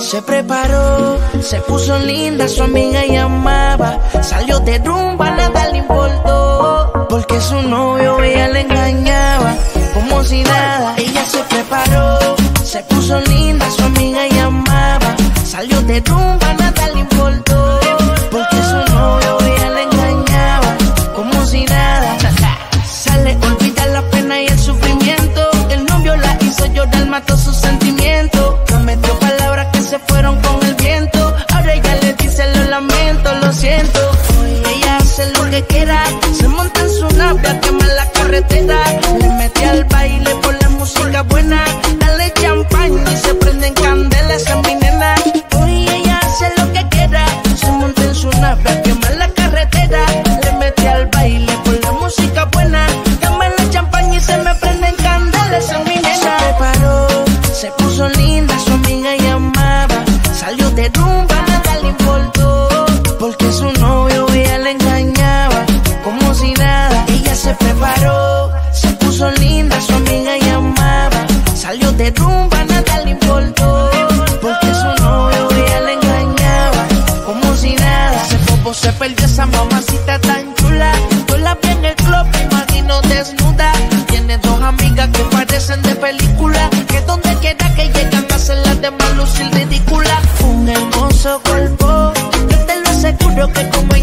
Se preparó, se puso linda, su amiga llamaba. Salió de rumba, nada le importó, porque su novio ella le engañaba como si nada. Ella se preparó, se puso linda, su amiga llamaba. Salió de rumba, nada le importó, porque su novio ella le engañaba como si nada. Sale, olvida la pena y el sufrimiento. El novio la hizo llorar, mató sus sentimientos. Prometió palabras que se fueron con el viento. Ahora ella le dice lo lamento, lo siento. Ella hace lo que quiera, se monta en su nave a quemar la carretera. Le mete al baile por la música buena. Dale champaña y se prenden candelas a mi nena. Hoy ella hace lo que quiera, se monta en su nave a quemar la carretera. Le mete al baile por la música buena. Dame la champaña y se me prenden candelas a mi nena. Se preparó, se puso linda, su amiga llamaba. Salió de rumba, nada le importó, porque su novio ella le engañaba como si nada. Ella se preparó, se puso linda, su amiga llamaba. Salió de rumba, nada le importó, porque su novio ella le engañaba como si nada. Hace poco se perdió esa mamacita tan chula. Yo la vi en el club, me imagino desnuda. Tiene dos amigas que parecen de película, que donde quiera que llegan hacen las demás lucir ridícula. Un hermoso cuerpo, yo te lo aseguro que como ella no hay dos. Él falló y ella se reveló,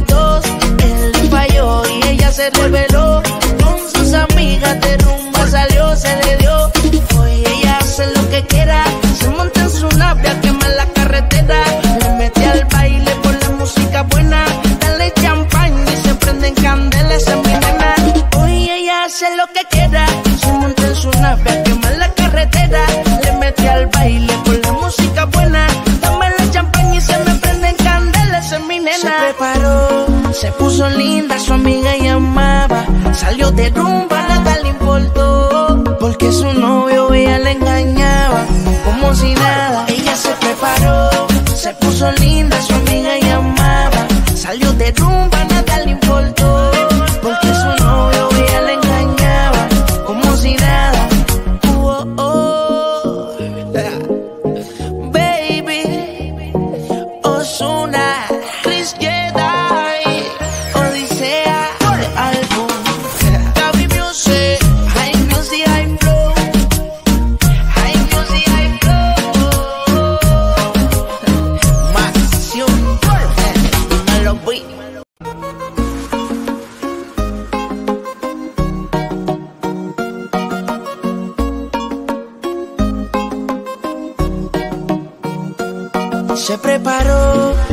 con sus amigas de rumba salió, se le dio. Hoy ella hace lo que quiera, se monta en su nave a quemar la carretera. Le mete al baile por la música buena. Dale champaña y se prenden candelas en mi nena. Hoy ella hace lo que quiera, se monta en su nave a quemar la carretera. Le mete al baile por la música buena. Dame la champaña y se me prenden candelas en mi nena. Se preparó, se puso linda, su amiga llamaba. Salió de rumba, nada le importó, porque su novio ella le engañaba como si nada. Ella se preparó, se puso linda, su amiga llamaba. Salió de rumba, nada le importó, porque su novio ella le engañaba como si nada. Oh, oh, baby, Ozuna, Chris Jedi, Odisea, álbum, Gaby Music, High Music, High Flow, High Music, High Flow, Masión, me lo voy. Se preparó,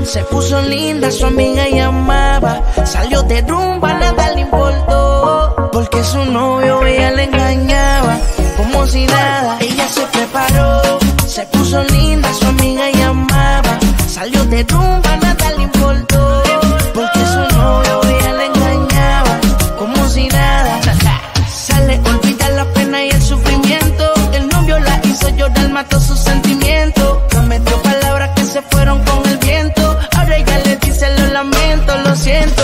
se puso linda, su amiga llamaba. Salió de rumba, nada le importó, porque su novio ella le engañaba como si nada. Ella se preparó, se puso linda, su amiga llamaba. Salió de rumba, nada le importó, porque su novio ella le engañaba como si nada. Sale, olvida la pena y el sufrimiento. El novio la hizo llorar, mató sus sentimientos. Prometió palabras que se fueron con el viento. Ahora ella le dice lo lamento, lo siento.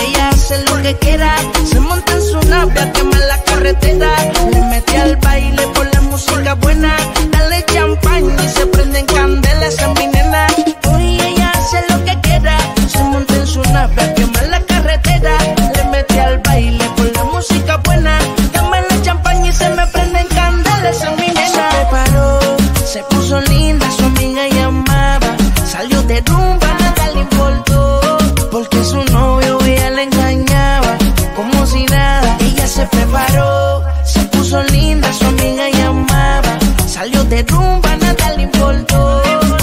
Ella hace lo que quiera, se monta en su nave a quemar la carretera. Le mete al baile por la música buena. Dale champaña y se prenden candelas a mi nena. Hoy ella hace lo que quiera, se monta en su nave a quemar la carretera. Le mete al baile por la música buena. Dame la champaña y se me prenden candelas a mi nena. Se preparó, se puso linda, su amiga llamaba. Salió de rumba, nada le importó, porque su novio ella le engañaba como si nada. Ella se preparó, se puso linda, su amiga llamaba. Salió de rumba, nada le importó,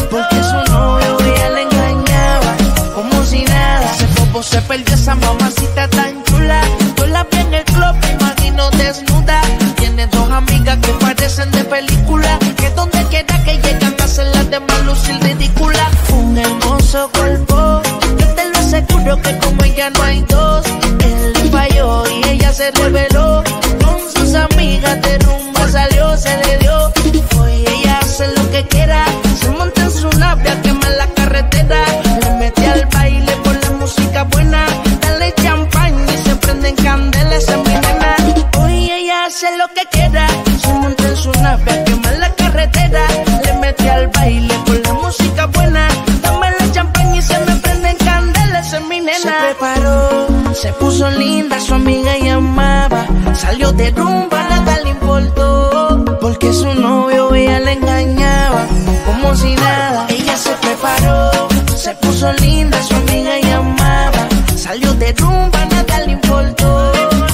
porque su novio ella le engañaba como si nada. Hace poco se perdió esa mamacita tan chula. Yo la vi en el club, me imagino desnuda. Tiene dos amigas que parecen de película, que donde quiera que llegan hacen las demás lucir ridícula. Un hermoso cuerpo, yo te lo aseguro que como ella no hay dos. Él falló y ella se reveló, con sus amigas de rumba salió, se le dio. Hoy ella hace lo que quiera, se monta en su nave a quemar la carretera. Le mete al baile por la Se puso linda, su amiga llamaba. Salió de rumba, nada le importó, porque su novio ella le engañaba como si nada. Ella se preparó, se puso linda, su amiga llamaba. Salió de rumba, nada le importó,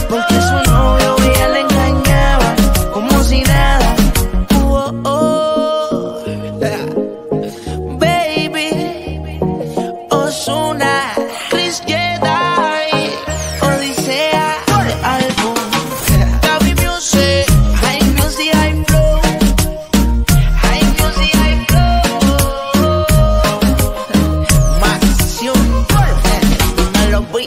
porque su novio ella le engañaba como si nada. Baby, Ozuna, Chris Jedi, Odisea, álbum, Gaby Music, High Music, High Flow, High Music, High Flow, Maxión, no lo vi.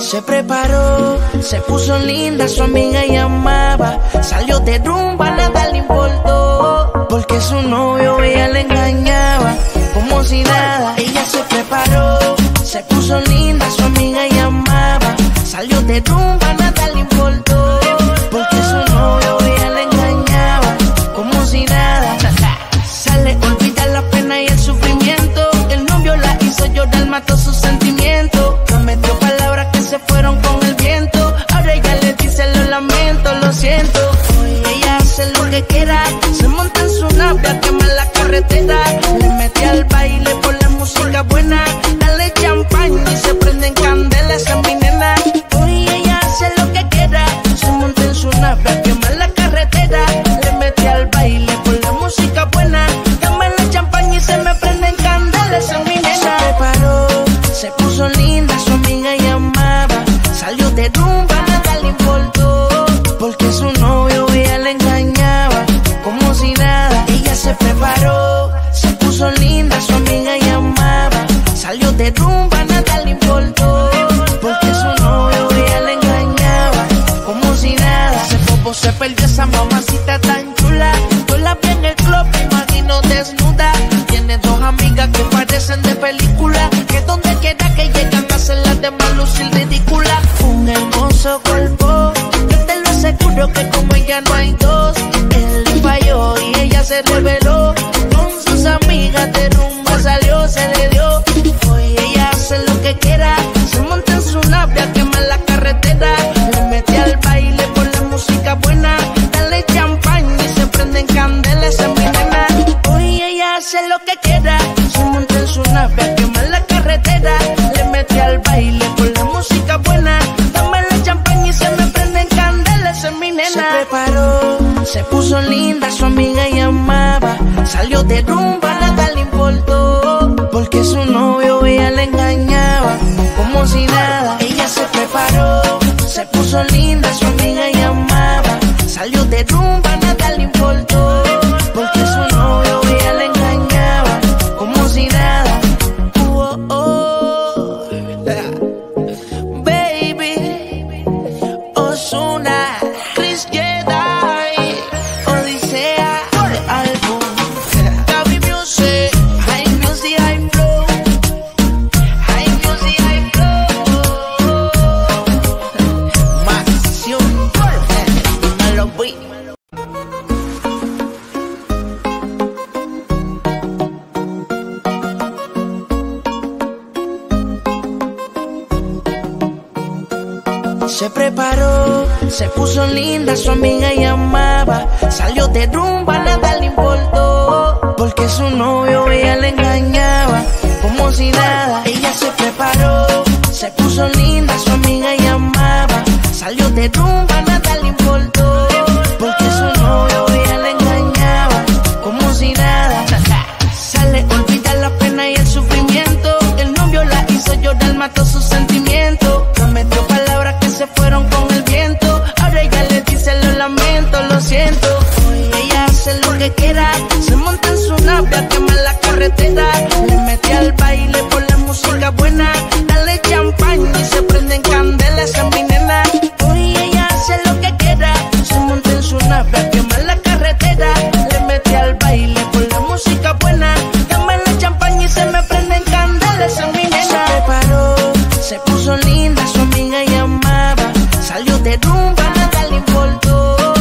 Se preparó, se puso linda, su amiga llamaba. Salió de rumba, nada le importó, porque su novio ella le engañaba como si nada. Ella se preparó, se puso linda, su amiga llamaba. Salió de rumba, nada le importó, porque su novio ella le engañaba como si nada. Sale, olvida la pena y el sufrimiento. El novio la hizo llorar, mató sus sentimientos. Prometió palabras que se fueron con el viento. Ahora ella le dice lo lamento, lo siento. Ella hace lo que quiera, se monta en su nave, quema la carretera. Le mete al baile por la música buena. Dale champaña y se prenden candelas a mi nena. Hoy ella hace lo que quiera, se monta en su nave, quema la carretera. Le mete al baile por la música buena. Dame la champaña y se me prenden candelas a mi nena. Se preparó, se puso linda, su amiga llamaba. Salió de rumba, nada le importó, porque su novio ella le engañaba como si nada. Ella se preparó, se puso linda, su amiga llamaba. Salió de rumba, nada le importó, porque su novio ella le engañaba como si nada. Hace poco se perdió esa mamacita tan chula. Yo la vi en el club, me imagino desnuda. Tiene dos amigas que parecen de película, que donde quiera que llegan hacen las demás lucir ridícula. Un hermoso cuerpo, yo te lo aseguro que como ella no hay dos. Él le falló y ella se reveló, con sus amigas de rumba salió, se le dio. Hoy ella hace lo que quiera, se monta en su nave a quemar la carretera. Le mete al baile por la música buena. Dale champaña y se prenden candelas en mi nena. Hoy ella hace lo que quiera, se monta en su nave a quemar la carretera. Le metí al baile con la música buena. Dame la champaña y se me prenden candelas en mi nena. Se preparó, se puso linda, su amiga llamaba. Salió de rumba, nada le importó, porque su novio ella le engañaba como si nada. Ella se preparó, se puso linda, su amiga llamaba. Salió de rumba, nada le importó, porque su novio ella le engañaba como si nada. Baby, Ozuna, Chris Jedi, Odisea, álbum, Gaby Music, High Music, High Flow, High Music, High Flow, Maxión, no lo vi. Se preparó, se puso linda, su amiga llamaba. Salió de rumba, nada le importó, porque su novio ella le engañaba como si nada. Ella se preparó, se puso linda, su amiga llamaba. Salió de rumba, nada le importó, porque su novio ella le engañaba como si nada. Sale, olvida la pena y el sufrimiento. El novio la hizo llorar, mató sus sentimientos. Prometió palabras que se fueron con el viento. Ahora ella le dice lo lamento, lo siento. Ella hace lo que quiera, se monta en su nave, quema la carretera. Le mete al baile por la música buena. Dale champaña y se prenden candelas a mi nena. Hoy ella hace lo que quiera, se monta en su nave, quema la carretera. Le mete al baile por la música buena. Dame la champaña y se me prenden candelas a mi nena. Se preparó, se puso linda, su amiga llamaba. Salió de rumba, nada le importó,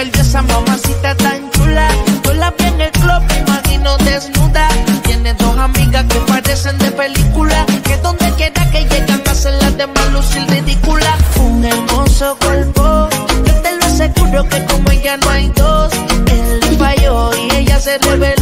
perdí esa mamacita tan chula. Yo la vi en el club, me imagino desnuda. Tiene dos amigas que parecen de película, que donde quiera que llegan hacen las demás lucir ridícula. Un hermoso cuerpo, yo te lo aseguro que como ella no hay dos. Él falló y ella se reveló.